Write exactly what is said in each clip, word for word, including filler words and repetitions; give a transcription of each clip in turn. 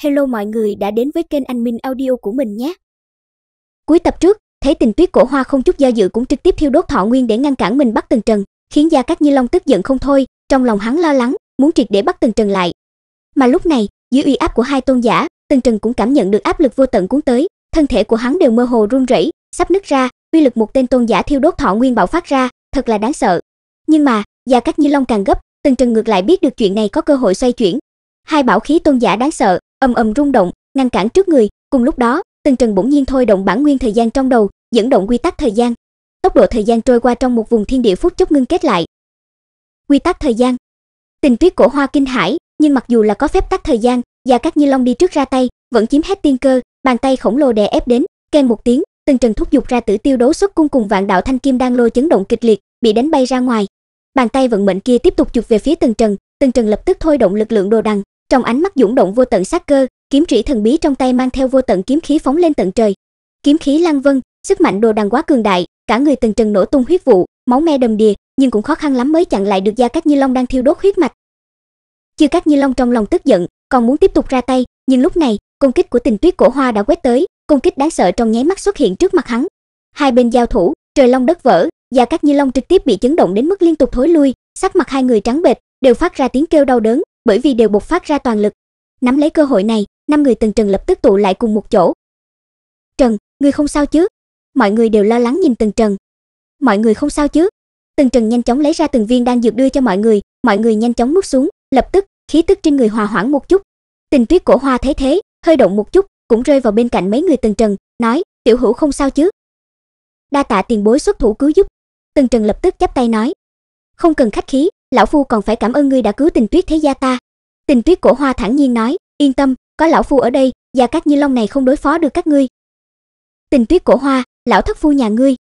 Hello mọi người đã đến với kênh AnhMin Audio của mình nhé. Cuối tập trước, thấy tình Tuyết Cổ Hoa không chút do dự cũng trực tiếp thiêu đốt thọ nguyên để ngăn cản mình bắt Tần Trần, khiến Gia Cát Như Long tức giận không thôi, trong lòng hắn lo lắng, muốn triệt để bắt Tần Trần lại. Mà lúc này, dưới uy áp của hai tôn giả, Tần Trần cũng cảm nhận được áp lực vô tận cuốn tới, thân thể của hắn đều mơ hồ run rẩy, sắp nứt ra, uy lực một tên tôn giả thiêu đốt thọ nguyên bạo phát ra, thật là đáng sợ. Nhưng mà, Gia Cát Như Long càng gấp, Tần Trần ngược lại biết được chuyện này có cơ hội xoay chuyển. Hai bảo khí tôn giả đáng sợ ầm ầm rung động, ngăn cản trước người. Cùng lúc đó, Tần Trần bỗng nhiên thôi động bản nguyên thời gian trong đầu, dẫn động quy tắc thời gian. Tốc độ thời gian trôi qua trong một vùng thiên địa phút chốc ngưng kết lại. Quy tắc thời gian. Tình Tuyết Cổ Hoa kinh hãi, nhưng mặc dù là có phép tắc thời gian, Gia Cát Như Long đi trước ra tay, vẫn chiếm hết tiên cơ, bàn tay khổng lồ đè ép đến, keng một tiếng, Tần Trần thúc giục ra Tử Tiêu Đấu Xuất Cung cùng Vạn Đạo Thanh Kim Đan Lô chấn động kịch liệt, bị đánh bay ra ngoài. Bàn tay vận mệnh kia tiếp tục chụp về phía Tần Trần, Tần Trần lập tức thôi động lực lượng đồ đằng, trong ánh mắt dũng động vô tận sát cơ, kiếm chỉ thần bí trong tay mang theo vô tận kiếm khí phóng lên tận trời. Kiếm khí lăng vân, sức mạnh đồ đằng quá cường đại, cả người Tần Trần nổ tung huyết vụ, máu me đầm đìa, nhưng cũng khó khăn lắm mới chặn lại được Gia Cát Như Long đang thiêu đốt huyết mạch. Chư Cát Như Long trong lòng tức giận, còn muốn tiếp tục ra tay, nhưng lúc này, công kích của Tình Tuyết Cổ Hoa đã quét tới, công kích đáng sợ trong nháy mắt xuất hiện trước mặt hắn. Hai bên giao thủ, trời long đất vỡ, Gia Cát Như Long trực tiếp bị chấn động đến mức liên tục thối lui, sắc mặt hai người trắng bệch, đều phát ra tiếng kêu đau đớn, bởi vì đều bộc phát ra toàn lực. Nắm lấy cơ hội này, năm người Tần Trần lập tức tụ lại cùng một chỗ. "Trần, người không sao chứ?" Mọi người đều lo lắng nhìn Tần Trần. "Mọi người không sao chứ?" Tần Trần nhanh chóng lấy ra từng viên đan dược đưa cho mọi người, mọi người nhanh chóng nuốt xuống, lập tức khí tức trên người hòa hoãn một chút. Tình Tuyết Cổ Hoa thấy thế, hơi động một chút, cũng rơi vào bên cạnh mấy người Tần Trần, nói: "Tiểu hữu không sao chứ? Đa tạ tiền bối xuất thủ cứu giúp." Tần Trần lập tức chắp tay nói: "Không cần khách khí, lão phu còn phải cảm ơn ngươi đã cứu Tình Tuyết thế gia ta." Tình Tuyết Cổ Hoa thản nhiên nói: "Yên tâm, có lão phu ở đây, Gia Cát Như Long này không đối phó được các ngươi." "Tình Tuyết Cổ Hoa, lão thất phu nhà ngươi."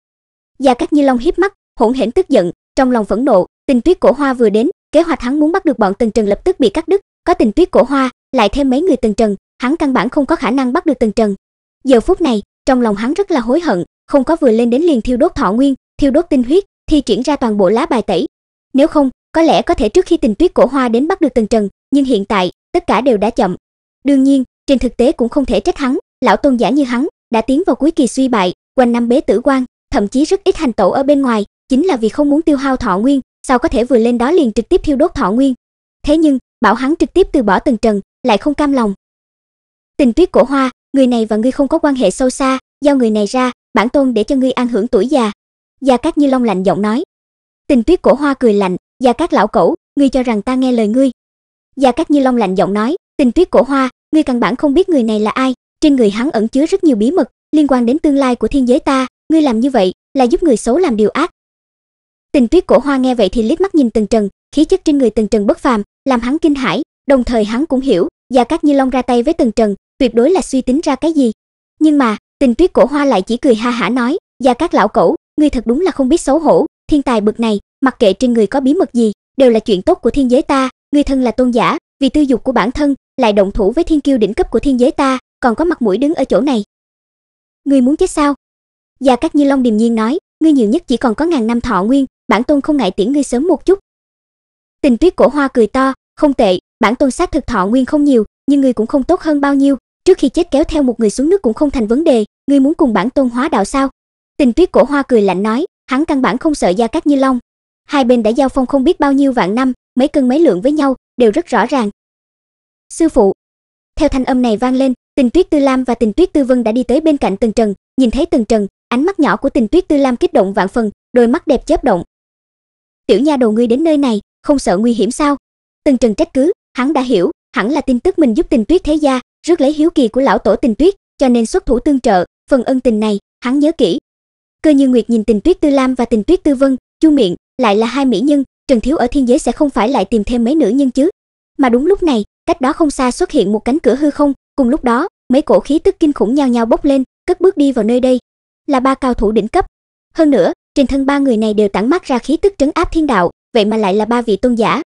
Gia Cát Như Long híp mắt, hỗn hển tức giận, trong lòng phẫn nộ. Tình Tuyết Cổ Hoa vừa đến, kế hoạch hắn muốn bắt được bọn Tần Trần lập tức bị cắt đứt, có Tình Tuyết Cổ Hoa, lại thêm mấy người Tần Trần, hắn căn bản không có khả năng bắt được Tần Trần. Giờ phút này, trong lòng hắn rất là hối hận, không có vừa lên đến liền thiêu đốt thọ nguyên, thiêu đốt tinh huyết, thi triển ra toàn bộ lá bài tẩy. Nếu không, có lẽ có thể trước khi Tình Tuyết Cổ Hoa đến bắt được Tần Trần, nhưng hiện tại, tất cả đều đã chậm. Đương nhiên, trên thực tế cũng không thể trách hắn, lão tôn giả như hắn đã tiến vào cuối kỳ suy bại, quanh năm bế tử quan, thậm chí rất ít hành tẩu ở bên ngoài, chính là vì không muốn tiêu hao thọ nguyên, sao có thể vừa lên đó liền trực tiếp thiêu đốt thọ nguyên. Thế nhưng, bảo hắn trực tiếp từ bỏ Tần Trần, lại không cam lòng. "Tình Tuyết Cổ Hoa, người này và ngươi không có quan hệ sâu xa, giao người này ra, bản tôn để cho ngươi an hưởng tuổi già." Gia Cát Như Long lạnh giọng nói. Tình Tuyết Cổ Hoa cười lạnh: "Gia Cát lão cẩu, ngươi cho rằng ta nghe lời ngươi?" Gia Cát Như Long lạnh giọng nói: "Tình Tuyết Cổ Hoa, ngươi căn bản không biết người này là ai, trên người hắn ẩn chứa rất nhiều bí mật liên quan đến tương lai của thiên giới ta, ngươi làm như vậy là giúp người xấu làm điều ác." Tình Tuyết Cổ Hoa nghe vậy thì liếc mắt nhìn Tần Trần, khí chất trên người Tần Trần bất phàm, làm hắn kinh hãi, đồng thời hắn cũng hiểu, Gia Cát Như Long ra tay với Tần Trần, tuyệt đối là suy tính ra cái gì. Nhưng mà, Tình Tuyết Cổ Hoa lại chỉ cười ha hả nói: "Gia Cát lão cẩu, ngươi thật đúng là không biết xấu hổ, thiên tài bực này, mặc kệ trên người có bí mật gì, đều là chuyện tốt của thiên giới ta, ngươi thân là tôn giả, vì tư dục của bản thân, lại động thủ với thiên kiêu đỉnh cấp của thiên giới ta, còn có mặt mũi đứng ở chỗ này?" "Ngươi muốn chết sao?" Gia Cát Như Long điềm nhiên nói: "Ngươi nhiều nhất chỉ còn có ngàn năm thọ nguyên, bản tôn không ngại tiễn ngươi sớm một chút." Tình Tuyết Cổ Hoa cười to: "Không tệ, bản tôn xác thực thọ nguyên không nhiều, nhưng ngươi cũng không tốt hơn bao nhiêu, trước khi chết kéo theo một người xuống nước cũng không thành vấn đề, ngươi muốn cùng bản tôn hóa đạo sao?" Tình Tuyết Cổ Hoa cười lạnh nói: "Hắn căn bản không sợ Gia Cát Như Long." Hai bên đã giao phong không biết bao nhiêu vạn năm, mấy cân mấy lượng với nhau đều rất rõ ràng. "Sư phụ." Theo thanh âm này vang lên, Tình Tuyết Tư Lam và Tình Tuyết Tư Vân đã đi tới bên cạnh Tần Trần, nhìn thấy Tần Trần, ánh mắt nhỏ của Tình Tuyết Tư Lam kích động vạn phần, đôi mắt đẹp chớp động. "Tiểu nha đầu ngươi đến nơi này, không sợ nguy hiểm sao?" Tần Trần trách cứ, hắn đã hiểu, hẳn là tin tức mình giúp Tình Tuyết thế gia, rước lấy hiếu kỳ của lão tổ Tình Tuyết, cho nên xuất thủ tương trợ, phần ân tình này, hắn nhớ kỹ. Cơ Như Nguyệt nhìn Tình Tuyết Tư Lam và Tình Tuyết Tư Vân, chu miệng, lại là hai mỹ nhân, Trần thiếu ở thiên giới sẽ không phải lại tìm thêm mấy nữ nhân chứ? Mà đúng lúc này, cách đó không xa xuất hiện một cánh cửa hư không, cùng lúc đó, mấy cổ khí tức kinh khủng nhao nhao bốc lên, cất bước đi vào nơi đây. Là ba cao thủ đỉnh cấp. Hơn nữa, trên thân ba người này đều tản mát ra khí tức trấn áp thiên đạo, vậy mà lại là ba vị tôn giả.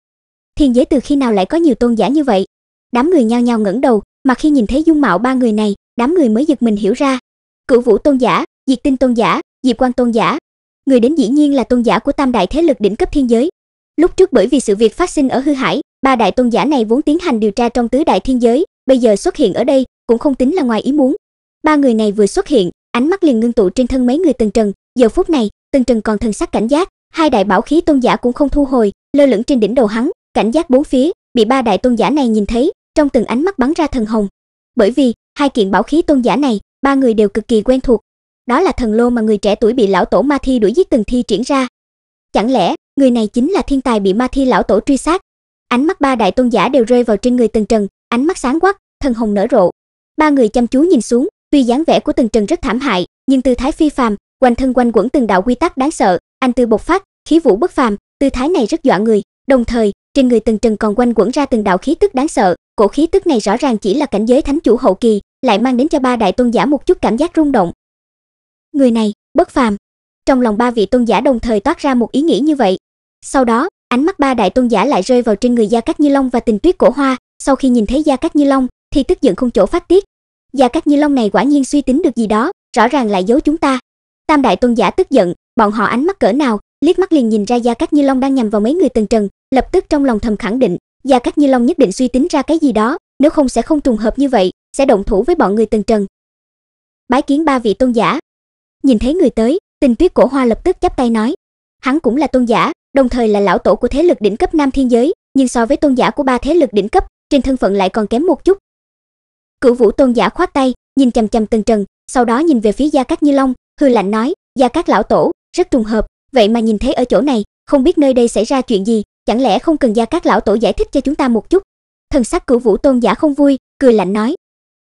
Thiên giới từ khi nào lại có nhiều tôn giả như vậy? Đám người nhao nhao ngẩng đầu, mà khi nhìn thấy dung mạo ba người này, đám người mới giật mình hiểu ra. Cửu Vũ tôn giả, Diệt Tinh tôn giả, Diệp Quan tôn giả, người đến dĩ nhiên là tôn giả của tam đại thế lực đỉnh cấp thiên giới. Lúc trước bởi vì sự việc phát sinh ở Hư Hải, ba đại tôn giả này vốn tiến hành điều tra trong tứ đại thiên giới, bây giờ xuất hiện ở đây cũng không tính là ngoài ý muốn. Ba người này vừa xuất hiện, ánh mắt liền ngưng tụ trên thân mấy người Tần Trần. Giờ phút này, Tần Trần còn thần sắc cảnh giác, hai đại bảo khí tôn giả cũng không thu hồi, lơ lửng trên đỉnh đầu hắn, cảnh giác bốn phía, bị ba đại tôn giả này nhìn thấy, trong từng ánh mắt bắn ra thần hồng. Bởi vì, hai kiện bảo khí tôn giả này, ba người đều cực kỳ quen thuộc. Đó là thần lô mà người trẻ tuổi bị lão tổ Ma Thi đuổi giết Tần Thi triển ra. Chẳng lẽ, người này chính là thiên tài bị Ma Thi lão tổ truy sát? Ánh mắt ba đại tôn giả đều rơi vào trên người Tần Trần, ánh mắt sáng quắc, thần hồng nở rộ. Ba người chăm chú nhìn xuống, tuy dáng vẻ của Tần Trần rất thảm hại, nhưng tư thái phi phàm, quanh thân quanh quẩn từng đạo quy tắc đáng sợ, anh tư bộc phát, khí vũ bất phàm, tư thái này rất dọa người. Đồng thời, trên người Tần Trần còn quanh quẩn ra từng đạo khí tức đáng sợ, cổ khí tức này rõ ràng chỉ là cảnh giới thánh chủ hậu kỳ, lại mang đến cho ba đại tôn giả một chút cảm giác rung động. Người này, bất phàm. Trong lòng ba vị tôn giả đồng thời toát ra một ý nghĩ như vậy. Sau đó, ánh mắt ba đại tôn giả lại rơi vào trên người Gia Cát Như Long và Tình Tuyết Cổ Hoa, sau khi nhìn thấy Gia Cát Như Long thì tức giận không chỗ phát tiết. Gia Cát Như Long này quả nhiên suy tính được gì đó, rõ ràng lại giấu chúng ta. Tam đại tôn giả tức giận, bọn họ ánh mắt cỡ nào, liếc mắt liền nhìn ra Gia Cát Như Long đang nhằm vào mấy người Tần Trần, lập tức trong lòng thầm khẳng định, Gia Cát Như Long nhất định suy tính ra cái gì đó, nếu không sẽ không trùng hợp như vậy, sẽ động thủ với bọn người Tần Trần. Bái kiến ba vị tôn giả. Nhìn thấy người tới, Tình Tuyết Cổ Hoa lập tức chắp tay nói, hắn cũng là tôn giả, đồng thời là lão tổ của thế lực đỉnh cấp Nam Thiên Giới, nhưng so với tôn giả của ba thế lực đỉnh cấp, trên thân phận lại còn kém một chút. Cửu Vũ tôn giả khoát tay, nhìn chằm chằm Tần Trần, sau đó nhìn về phía Gia Cát Như Long, hư lạnh nói, Gia Cát lão tổ, rất trùng hợp, vậy mà nhìn thấy ở chỗ này, không biết nơi đây xảy ra chuyện gì, chẳng lẽ không cần Gia Cát lão tổ giải thích cho chúng ta một chút? Thần sắc Cửu Vũ tôn giả không vui, cười lạnh nói.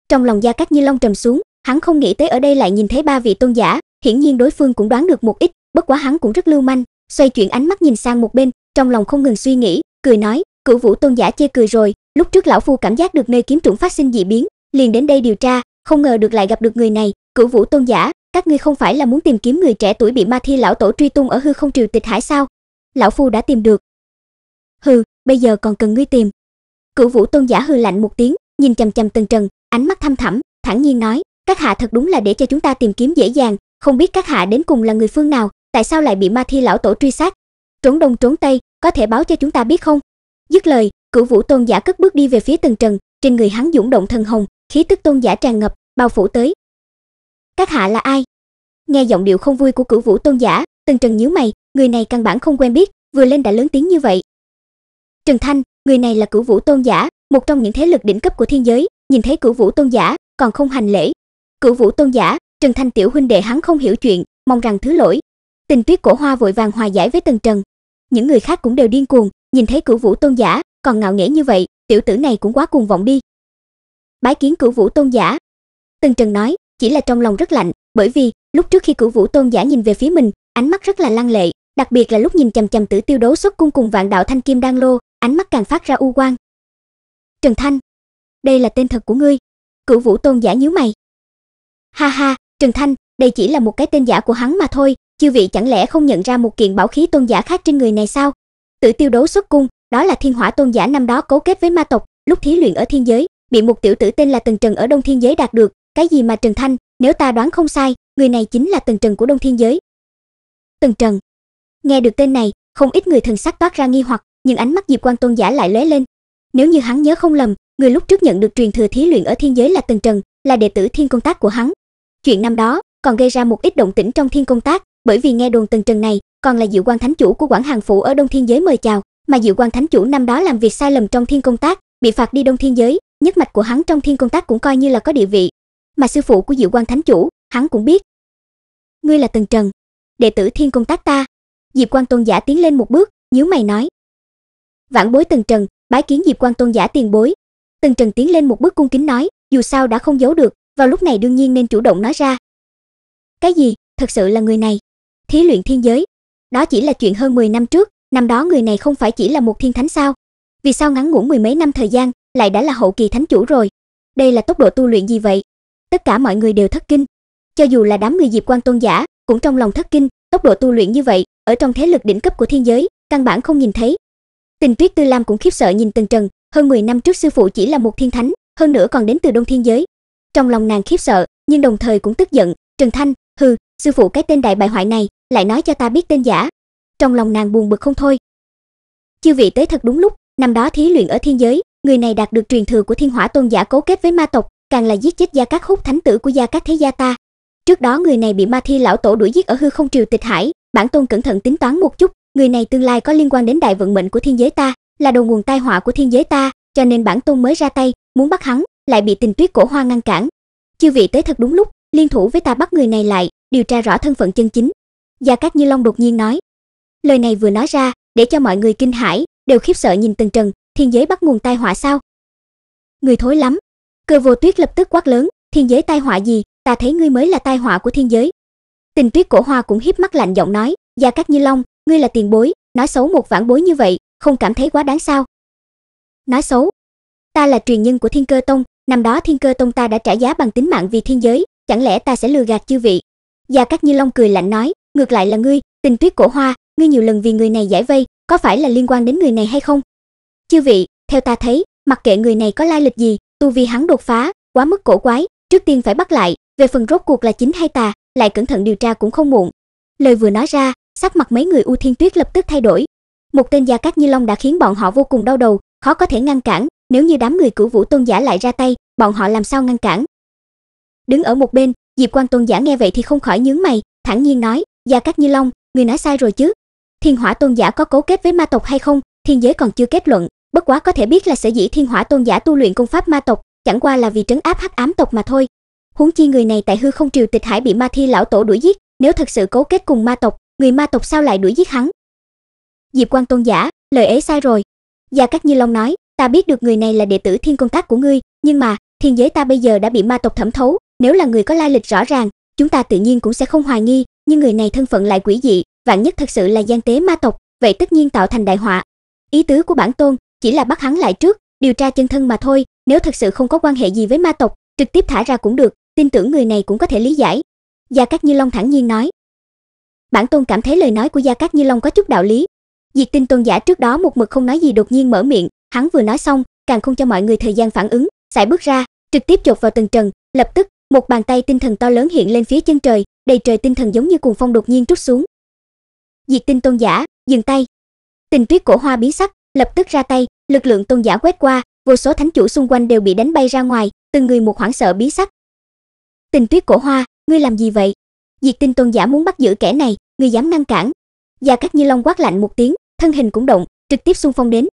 Trong lòng Gia Cát Như Long trầm xuống, hắn không nghĩ tới ở đây lại nhìn thấy ba vị tôn giả, hiển nhiên đối phương cũng đoán được một ít, bất quá hắn cũng rất lưu manh, xoay chuyển ánh mắt nhìn sang một bên, trong lòng không ngừng suy nghĩ, cười nói, Cửu Vũ tôn giả chê cười rồi, lúc trước lão phu cảm giác được nơi kiếm trũng phát sinh dị biến, liền đến đây điều tra, không ngờ được lại gặp được người này. Cửu Vũ tôn giả, các ngươi không phải là muốn tìm kiếm người trẻ tuổi bị Ma Thi lão tổ truy tung ở hư không triều tịch hải sao? Lão phu đã tìm được. Hừ, bây giờ còn cần ngươi tìm? Cửu Vũ tôn giả hừ lạnh một tiếng, nhìn chằm chằm Tần Trần, ánh mắt thâm thẳm, thản nhiên nói, các hạ thật đúng là để cho chúng ta tìm kiếm dễ dàng, không biết các hạ đến cùng là người phương nào, tại sao lại bị Ma Thi lão tổ truy sát? Trốn đông trốn tây, có thể báo cho chúng ta biết không? Dứt lời, Cửu Vũ tôn giả cất bước đi về phía Tần Trần, trên người hắn dũng động thần hồng, khí tức tôn giả tràn ngập, bao phủ tới. Các hạ là ai? Nghe giọng điệu không vui của Cửu Vũ tôn giả, Tần Trần nhíu mày, người này căn bản không quen biết, vừa lên đã lớn tiếng như vậy. Trần Thanh, người này là Cửu Vũ tôn giả, một trong những thế lực đỉnh cấp của thiên giới, nhìn thấy Cửu Vũ tôn giả, còn không hành lễ. Cửu Vũ tôn giả, Trần Thanh tiểu huynh đệ hắn không hiểu chuyện, mong rằng thứ lỗi. Tình Tuyết Cổ Hoa vội vàng hòa giải với Tần Trần. Những người khác cũng đều điên cuồng, nhìn thấy Cửu Vũ tôn giả, còn ngạo nghễ như vậy, tiểu tử này cũng quá cuồng vọng đi. Bái kiến Cửu Vũ tôn giả. Tần Trần nói, chỉ là trong lòng rất lạnh, bởi vì lúc trước khi Cửu Vũ tôn giả nhìn về phía mình, ánh mắt rất là lăng lệ, đặc biệt là lúc nhìn chằm chằm Tử Tiêu Đấu Xuất Cung cùng Vạn Đạo Thanh Kim Đan Lô, ánh mắt càng phát ra u quang. Trần Thanh, đây là tên thật của ngươi? Cửu Vũ tôn giả nhíu mày. Ha ha, Trần Thanh, đây chỉ là một cái tên giả của hắn mà thôi, chư vị chẳng lẽ không nhận ra một kiện bảo khí tôn giả khác trên người này sao? Tử Tiêu Đấu Xuất Cung, đó là Thiên Hỏa tôn giả năm đó cấu kết với ma tộc, lúc thí luyện ở thiên giới, bị một tiểu tử tên là Tần Trần ở Đông Thiên Giới đạt được. Cái gì mà Trần Thanh, nếu ta đoán không sai, người này chính là Tần Trần của Đông Thiên Giới. Tần Trần. Nghe được tên này, không ít người thần sắc toát ra nghi hoặc, nhưng ánh mắt Diệp Quan tôn giả lại lóe lên. Nếu như hắn nhớ không lầm, người lúc trước nhận được truyền thừa thí luyện ở thiên giới là Tần Trần, là đệ tử Thiên Công Tác của hắn. Chuyện năm đó còn gây ra một ít động tĩnh trong Thiên Công Tác, bởi vì nghe đồn Tần Trần này còn là Diệu Quan Thánh Chủ của Quảng Hàn Phủ ở Đông Thiên Giới mời chào, mà Diệu Quan Thánh Chủ năm đó làm việc sai lầm trong Thiên Công Tác, bị phạt đi Đông Thiên Giới, nhất mạch của hắn trong Thiên Công Tác cũng coi như là có địa vị, mà sư phụ của Diệu Quan Thánh Chủ, hắn cũng biết. Ngươi là Tần Trần, đệ tử Thiên Công Tác ta. Diệp Quan tôn giả tiến lên một bước, nhíu mày nói. Vãn bối Tần Trần, bái kiến Diệp Quan tôn giả tiền bối. Tần Trần tiến lên một bước cung kính nói, dù sao đã không giấu được, vào lúc này đương nhiên nên chủ động nói ra. Cái gì, thật sự là người này? Thí luyện thiên giới, đó chỉ là chuyện hơn mười năm trước, năm đó người này không phải chỉ là một thiên thánh sao? Vì sao ngắn ngủn mười mấy năm thời gian, lại đã là hậu kỳ thánh chủ rồi? Đây là tốc độ tu luyện gì vậy? Tất cả mọi người đều thất kinh, cho dù là đám người Diệp Quan tôn giả cũng trong lòng thất kinh, tốc độ tu luyện như vậy ở trong thế lực đỉnh cấp của thiên giới căn bản không nhìn thấy. Tình Tuyết Tư Lam cũng khiếp sợ nhìn Tần Trần, hơn mười năm trước sư phụ chỉ là một thiên thánh, hơn nữa còn đến từ Đông Thiên Giới. Trong lòng nàng khiếp sợ, nhưng đồng thời cũng tức giận. Trần Thanh, hừ, sư phụ cái tên đại bại hoại này lại nói cho ta biết tên giả. Trong lòng nàng buồn bực không thôi. Chư vị tới thật đúng lúc, năm đó thí luyện ở thiên giới, Người này đạt được truyền thừa của Thiên Hỏa Tôn giả cấu kết với ma tộc, càng là giết chết Gia Cát Húc thánh tử của Gia Cát Thế gia ta. Trước đó người này bị Ma Thi lão tổ đuổi giết ở hư không triều Tịch Hải, bản tôn cẩn thận tính toán một chút, người này tương lai có liên quan đến đại vận mệnh của thiên giới ta, là đầu nguồn tai họa của thiên giới ta, cho nên bản tôn mới ra tay, muốn bắt hắn, lại bị Tình Tuyết Cổ Hoa ngăn cản. Chư vị tới thật đúng lúc, liên thủ với ta bắt người này lại, điều tra rõ thân phận chân chính." Gia Cát Như Long đột nhiên nói. Lời này vừa nói ra, để cho mọi người kinh hãi, đều khiếp sợ nhìn Tần Trần, thiên giới bắt nguồn tai họa sao? Người thối lắm. Cơ Vô Tuyết lập tức quát lớn, "Thiên giới tai họa gì, ta thấy ngươi mới là tai họa của thiên giới." Tình Tuyết Cổ Hoa cũng híp mắt lạnh giọng nói, "Gia Cát Như Long, ngươi là tiền bối, nói xấu một vãn bối như vậy, không cảm thấy quá đáng sao?" "Nói xấu? Ta là truyền nhân của Thiên Cơ Tông, năm đó Thiên Cơ Tông ta đã trả giá bằng tính mạng vì thiên giới, chẳng lẽ ta sẽ lừa gạt chư vị?" Gia Cát Như Long cười lạnh nói, "Ngược lại là ngươi, Tình Tuyết Cổ Hoa, ngươi nhiều lần vì người này giải vây, có phải là liên quan đến người này hay không?" "Chư vị, theo ta thấy, mặc kệ người này có lai lịch gì, tu vi hắn đột phá, quá mức cổ quái, trước tiên phải bắt lại, về phần rốt cuộc là chính hay tà, lại cẩn thận điều tra cũng không muộn." Lời vừa nói ra, sắc mặt mấy người U Thiên Tuyết lập tức thay đổi. Một tên Gia Cát Như Long đã khiến bọn họ vô cùng đau đầu, khó có thể ngăn cản, nếu như đám người Cửu Vũ Tôn giả lại ra tay, bọn họ làm sao ngăn cản? Đứng ở một bên, Diệp Quan Tôn giả nghe vậy thì không khỏi nhướng mày, thản nhiên nói, "Gia Cát Như Long, người nói sai rồi chứ? Thiên Hỏa Tôn giả có cấu kết với ma tộc hay không, thiên giới còn chưa kết luận, bất quá có thể biết là sở dĩ Thiên Hỏa Tôn giả tu luyện công pháp ma tộc, chẳng qua là vì trấn áp hắc ám tộc mà thôi. Huống chi người này tại hư không triều Tịch Hải bị Ma Thi lão tổ đuổi giết, nếu thật sự cấu kết cùng ma tộc, người ma tộc sao lại đuổi giết hắn?" "Diệp Quan Tôn giả, lời ấy sai rồi." Gia Cát Như Long nói, "Ta biết được người này là đệ tử Thiên Công Các của ngươi, nhưng mà, thiên giới ta bây giờ đã bị ma tộc thẩm thấu, nếu là người có lai lịch rõ ràng, chúng ta tự nhiên cũng sẽ không hoài nghi, nhưng người này thân phận lại quỷ dị, vạn nhất thật sự là gian tế ma tộc, vậy tất nhiên tạo thành đại họa. Ý tứ của bản tôn chỉ là bắt hắn lại trước, điều tra chân thân mà thôi, nếu thật sự không có quan hệ gì với ma tộc, trực tiếp thả ra cũng được, tin tưởng người này cũng có thể lý giải." Gia Cát Như Long thản nhiên nói. Bản tôn cảm thấy lời nói của Gia Cát Như Long có chút đạo lý. Diệt Tinh Tôn giả trước đó một mực không nói gì đột nhiên mở miệng, hắn vừa nói xong, càng không cho mọi người thời gian phản ứng, sải bước ra, trực tiếp chộp vào Tần Trần, lập tức, một bàn tay tinh thần to lớn hiện lên phía chân trời, đầy trời tinh thần giống như cuồng phong đột nhiên trút xuống. "Diệt Tinh Tôn giả, dừng tay." Tình Tuyết Cổ Hoa biến sắc, lập tức ra tay, lực lượng tôn giả quét qua, vô số thánh chủ xung quanh đều bị đánh bay ra ngoài, từng người một hoảng sợ biến sắc. "Tình Tuyết Cổ Hoa, ngươi làm gì vậy? Diệt Tinh Tôn giả muốn bắt giữ kẻ này, ngươi dám ngăn cản?" Gia Cát Như Long quát lạnh một tiếng, thân hình cũng động, trực tiếp xung phong đến.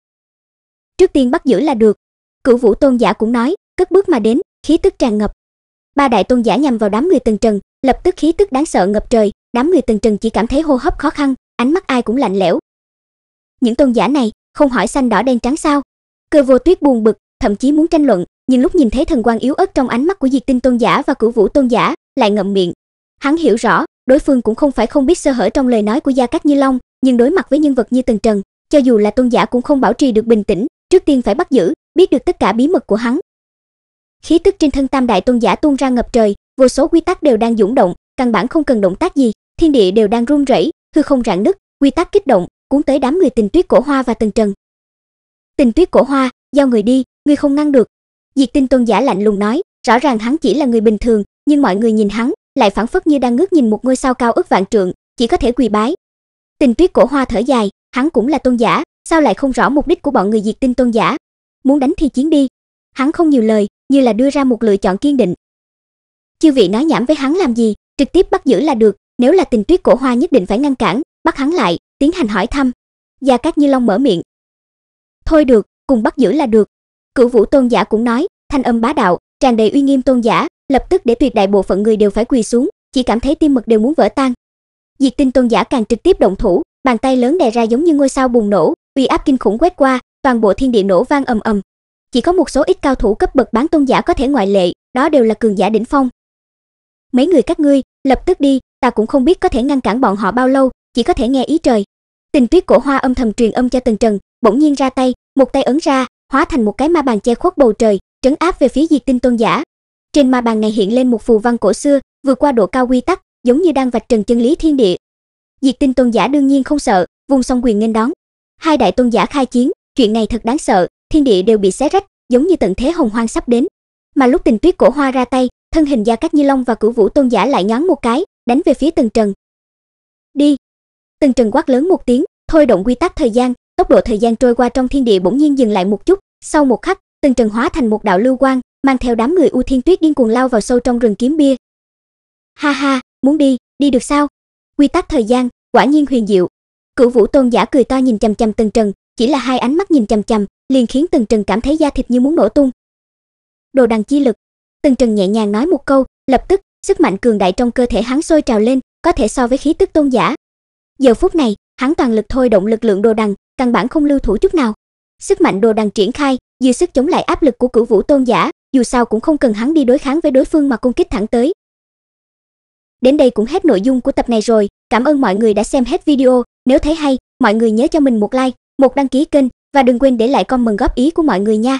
"Trước tiên bắt giữ là được." Cửu Vũ Tôn giả cũng nói, cất bước mà đến, khí tức tràn ngập. Ba đại tôn giả nhằm vào đám người Tần Trần, lập tức khí tức đáng sợ ngập trời, đám người Tần Trần chỉ cảm thấy hô hấp khó khăn, ánh mắt ai cũng lạnh lẽo. Những tôn giả này, không hỏi xanh đỏ đen trắng sao? Cơ Vô Tuyết buồn bực, thậm chí muốn tranh luận, nhưng lúc nhìn thấy thần quang yếu ớt trong ánh mắt của Diệt Tinh Tôn giả và Cửu Vũ Tôn giả, lại ngậm miệng. Hắn hiểu rõ, đối phương cũng không phải không biết sơ hở trong lời nói của Gia Cát Như Long, nhưng đối mặt với nhân vật như Tần Trần, cho dù là tôn giả cũng không bảo trì được bình tĩnh, trước tiên phải bắt giữ, biết được tất cả bí mật của hắn. Khí tức trên thân tam đại tôn giả tuôn ra ngập trời, vô số quy tắc đều đang dũng động, căn bản không cần động tác gì, thiên địa đều đang rung rẩy, hư không rạn nứt, quy tắc kích động, cuốn tới đám người Tình Tuyết Cổ Hoa và Tần Trần. "Tình Tuyết Cổ Hoa, giao người đi, ngươi không ngăn được." Diệt Tinh Tôn giả lạnh lùng nói, rõ ràng hắn chỉ là người bình thường, nhưng mọi người nhìn hắn, lại phảng phất như đang ngước nhìn một ngôi sao cao ức vạn trượng, chỉ có thể quỳ bái. Tình Tuyết Cổ Hoa thở dài, hắn cũng là tôn giả, sao lại không rõ mục đích của bọn người Diệt Tinh Tôn giả? Muốn đánh thì chiến đi. Hắn không nhiều lời, như là đưa ra một lựa chọn kiên định. Chư vị nói nhảm với hắn làm gì, trực tiếp bắt giữ là được, nếu là Tình Tuyết Cổ Hoa nhất định phải ngăn cản, bắt hắn lại, tiến hành hỏi thăm. Gia Cát Như Long mở miệng. "Thôi được, cùng bắt giữ là được." Cửu Vũ Tôn giả cũng nói, thanh âm bá đạo, tràn đầy uy nghiêm tôn giả, lập tức để tuyệt đại bộ phận người đều phải quỳ xuống, chỉ cảm thấy tim mật đều muốn vỡ tan. Diệt Tinh Tôn giả càng trực tiếp động thủ, bàn tay lớn đè ra giống như ngôi sao bùng nổ, uy áp kinh khủng quét qua, toàn bộ thiên địa nổ vang ầm ầm. Chỉ có một số ít cao thủ cấp bậc bán tôn giả có thể ngoại lệ, đó đều là cường giả đỉnh phong. "Mấy người các ngươi, lập tức đi, ta cũng không biết có thể ngăn cản bọn họ bao lâu, chỉ có thể nghe ý trời." Tình Tuyết Cổ Hoa âm thầm truyền âm cho Tần Trần, bỗng nhiên ra tay, một tay ấn ra, hóa thành một cái ma bàn che khuất bầu trời, trấn áp về phía Diệt Tinh Tôn giả. Trên ma bàn này hiện lên một phù văn cổ xưa, vượt qua độ cao quy tắc, giống như đang vạch trần chân lý thiên địa. Diệt Tinh Tôn giả đương nhiên không sợ, vung song quyền nghênh đón. Hai đại tôn giả khai chiến, chuyện này thật đáng sợ, thiên địa đều bị xé rách, giống như tận thế hồng hoang sắp đến. Mà lúc Tình Tuyết Cổ Hoa ra tay, thân hình Gia Cát Như Long và Cửu Vũ Tôn giả lại nhón một cái, đánh về phía Tần Trần. "Đi!" Tần Trần quát lớn một tiếng, thôi động quy tắc thời gian, tốc độ thời gian trôi qua trong thiên địa bỗng nhiên dừng lại một chút, Sau một khắc, Tần Trần hóa thành một đạo lưu quang, mang theo đám người U Thiên Tuyết điên cuồng lao vào sâu trong rừng kiếm bia. Ha ha, muốn đi, đi được sao? Quy tắc thời gian, quả nhiên huyền diệu. Cửu Vũ Tôn giả cười to nhìn chằm chằm Tần Trần, chỉ là hai ánh mắt nhìn chằm chằm, liền khiến Tần Trần cảm thấy da thịt như muốn nổ tung. Đồ đằng chi lực. Tần Trần nhẹ nhàng nói một câu, lập tức, sức mạnh cường đại trong cơ thể hắn sôi trào lên, có thể so với khí tức tôn giả. Giờ phút này, hắn toàn lực thôi động lực lượng đồ đằng, căn bản không lưu thủ chút nào. Sức mạnh đồ đằng triển khai, dư sức chống lại áp lực của Cửu Vũ Tôn giả, dù sao cũng không cần hắn đi đối kháng với đối phương mà công kích thẳng tới. Đến đây cũng hết nội dung của tập này rồi, cảm ơn mọi người đã xem hết video, nếu thấy hay, mọi người nhớ cho mình một like, một đăng ký kênh và đừng quên để lại comment góp ý của mọi người nha.